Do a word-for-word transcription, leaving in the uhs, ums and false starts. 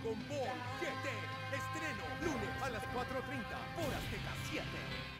Dragon Ball G T, estreno lunes a las cuatro treinta por Azteca siete.